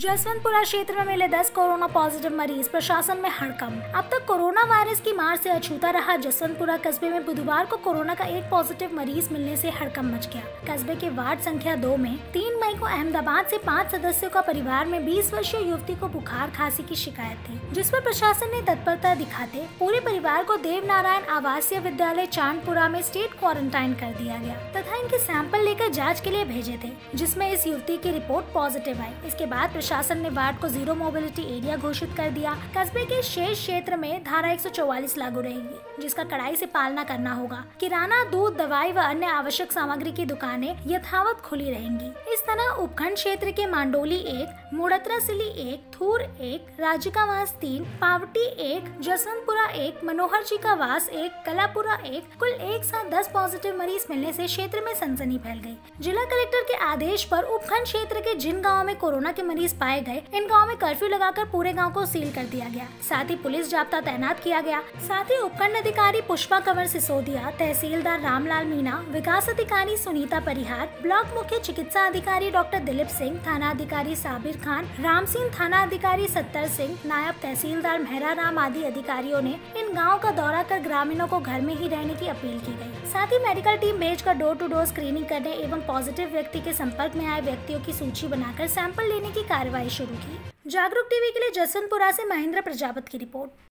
जसवंतपुरा क्षेत्र में मिले 10 कोरोना पॉजिटिव मरीज, प्रशासन में हड़कंप। अब तक कोरोना वायरस की मार से अछूता रहा जसवंतपुरा कस्बे में बुधवार को कोरोना का एक पॉजिटिव मरीज मिलने से हड़कंप मच गया। कस्बे के वार्ड संख्या 2 में 3 मई को अहमदाबाद से 5 सदस्यों का परिवार में 20 वर्षीय युवती को बुखार खांसी की शिकायत थी, जिस पर प्रशासन ने तत्परता दिखाते पूरे परिवार को देव नारायण आवासीय विद्यालय चांदपुरा में स्टेट क्वारंटाइन कर दिया गया तथा इनके सैंपल लेकर जाँच के लिए भेजे थे, जिसमे इस युवती की रिपोर्ट पॉजिटिव आई। इसके बाद प्रशासन ने वार्ड को जीरो मोबिलिटी एरिया घोषित कर दिया। कस्बे के शेष क्षेत्र में धारा 144 लागू रहेगी, जिसका कड़ाई से पालना करना होगा। किराना, दूध, दवाई व अन्य आवश्यक सामग्री की दुकानें यथावत खुली रहेंगी। इस तरह उपखंड क्षेत्र के मांडोली 1, मोड़ा 1, थुर 1, राजिकावास 3, पावटी 1, जसवंतपुरा 1, मनोहर जी का वास 1, कलापुरा 1, कुल एक साथ 10 पॉजिटिव मरीज मिलने से क्षेत्र में सनसनी फैल गई। जिला कलेक्टर के आदेश पर उपखंड क्षेत्र के जिन गाँव में कोरोना के मरीज पाए गए, इन गाँव में कर्फ्यू लगाकर पूरे गांव को सील कर दिया गया। साथ ही पुलिस जाब्ता तैनात किया गया। साथ ही उपखंड अधिकारी पुष्पा कंवर सिसोदिया, तहसीलदार रामलाल मीणा, विकास अधिकारी सुनीता परिहार, ब्लॉक मुख्य चिकित्सा अधिकारी डॉक्टर दिलीप सिंह, थाना अधिकारी साबीर खान, राम सिंह थाना अधिकारी सत्तर सिंह, नायब तहसीलदार मेहराराम आदि अधिकारियों ने इन गाँव का दौरा कर ग्रामीणों को घर में ही रहने की अपील की गयी। साथ ही मेडिकल टीम भेजकर डोर टू डोर स्क्रीनिंग करने एवं पॉजिटिव व्यक्ति के संपर्क में आए व्यक्तियों की सूची बनाकर सैंपल लेने की कार्यवाही शुरू की। जागरूक टीवी के लिए जसवंतपुरा से महेंद्र प्रजापत की रिपोर्ट।